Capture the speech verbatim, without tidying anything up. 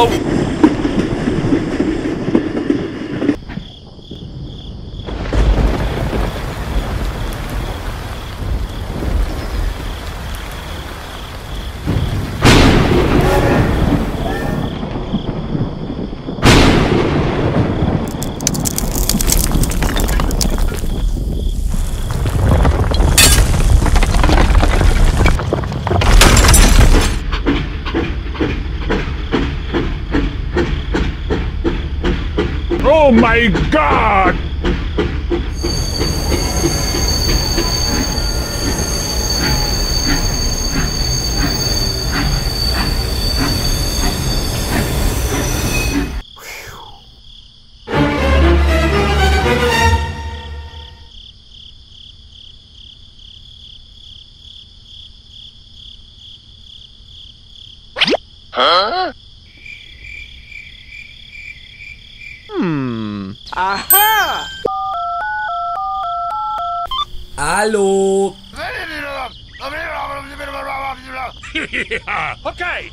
Go! Oh my God! Huh? Aha! Hallo! Okay!